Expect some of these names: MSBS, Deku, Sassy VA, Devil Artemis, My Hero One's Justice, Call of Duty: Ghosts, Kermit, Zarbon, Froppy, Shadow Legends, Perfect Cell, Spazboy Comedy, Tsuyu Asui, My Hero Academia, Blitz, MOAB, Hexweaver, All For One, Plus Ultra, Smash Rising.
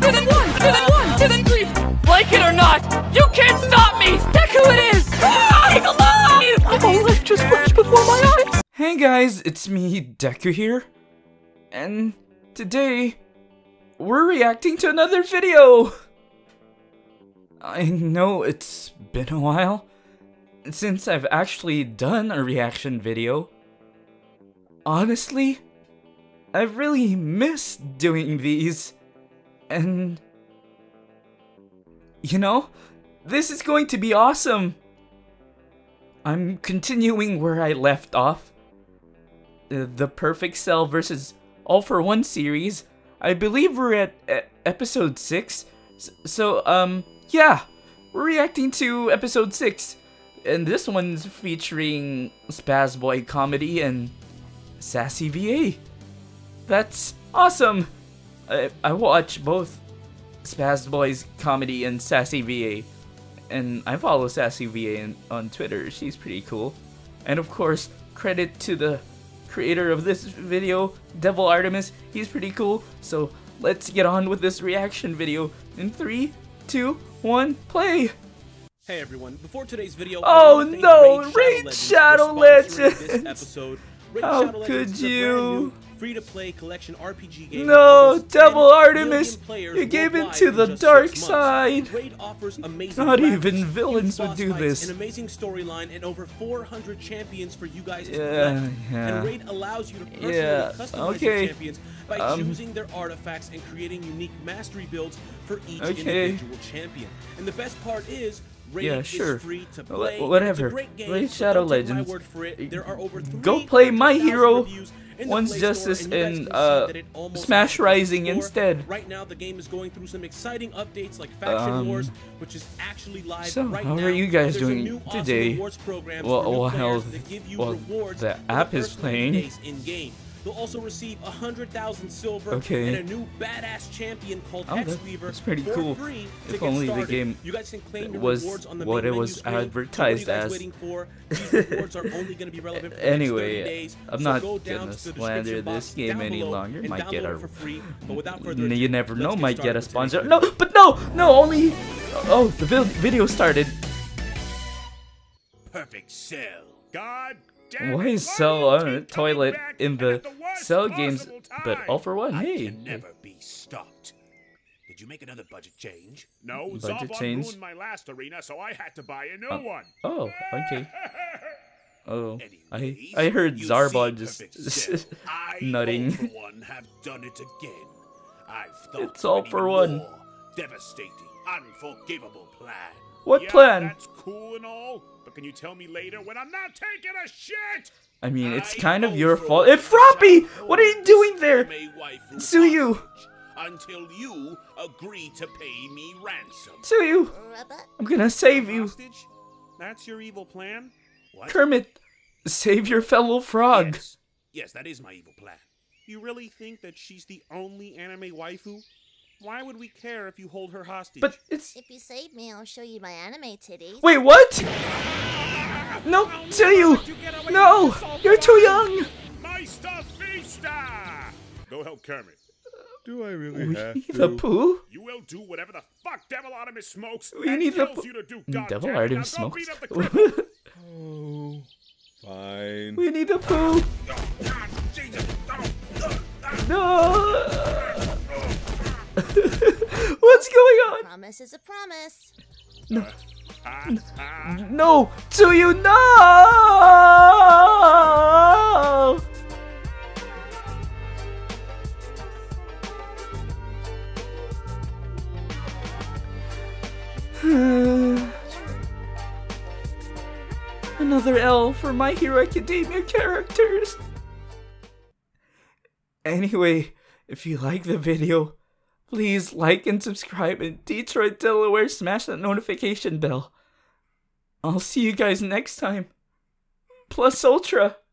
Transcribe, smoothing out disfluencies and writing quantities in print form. two, then one, two, then one, two, then three. Like it or not, you can't stop me! Deku it is! Ah, he's alive! All life just flashed before my eyes. Hey guys, it's me, Deku here. And today, we're reacting to another video! I know it's been a while since I've actually done a reaction video. Honestly, I really miss doing these, and you know, this is going to be awesome! I'm continuing where I left off. The Perfect Cell versus All For One series. I believe we're at episode 6, so yeah, we're reacting to episode 6, and this one's featuring Spazboy Comedy and Sassy VA. That's awesome! I watch both Spazboy's Comedy and Sassy VA, and I follow Sassy VA on Twitter. She's pretty cool. And of course, credit to the creator of this video, Devil Artemis. He's pretty cool. So let's get on with this reaction video in 3, 2, 1, play! Hey everyone, before today's video... Oh no! Raid Shadow Legends! How could you? Free-to-play collection RPG game. No, Devil Artemis! You gave in to the dark side! Not even villains would do this. An amazing storyline and over 400 champions for you guys to collect. And Raid allows you to personally customize your champions by choosing their artifacts and creating unique mastery builds for each individual champion. And the best part is, Raid is free to play. Whatever. Raid Shadow Legends. There are over go play My Hero One's Justice and Smash Rising instead. Right now the game is going through some exciting updates like Faction Wars, which is actually live right now. So how are you guys doing today? Well, the app is playing. You'll also receive 100,000 silver and a new badass champion called Hexweaver. That's pretty cool. If only the game was what it was advertised as. Anyway, I'm not gonna slander this game any longer. Might get our you never know. Might get a sponsor. No, but no, only. Oh, the video started. Perfect Cell. God. Why is Cell on a toilet in the Cell games, but All For One? Hey, can never be stopped. Did you make another budget change? No, Zarbon ruined my last arena, so I had to buy a new one. Oh, okay. Oh, I heard Zarbon just nutting. All For One have done it again. I've thought it's All For One. Devastating, unforgivable plan. What plan? That's cool and all, but can you tell me later when I'm not taking a shit? I mean, it's kind of your fault. Hey, Froppy! What are you doing there? Tsuyu! Until you agree to pay me ransom. Tsuyu! I'm gonna save you. That's your evil plan? What? Kermit, save your fellow frog. Yes, that is my evil plan. You really think that she's the only anime waifu? Why would we care if you hold her hostage? But it's... If you save me, I'll show you my anime titties. Wait, what? No, Tsuyu! You no! You're too young! Meister Feaster! Go help Kermit. Do I really have to? We need the poo? You will do whatever the fuck Devil Artemis smokes. We need the poo. Devil Artemis smokes? Oh, fine. We need the poo. No! What's going on? Promise is a promise. No. No. Do you know? Another L for My Hero Academia characters. Anyway, if you like the video, please like and subscribe, and Detroit, Delaware, smash that notification bell. I'll see you guys next time. Plus Ultra!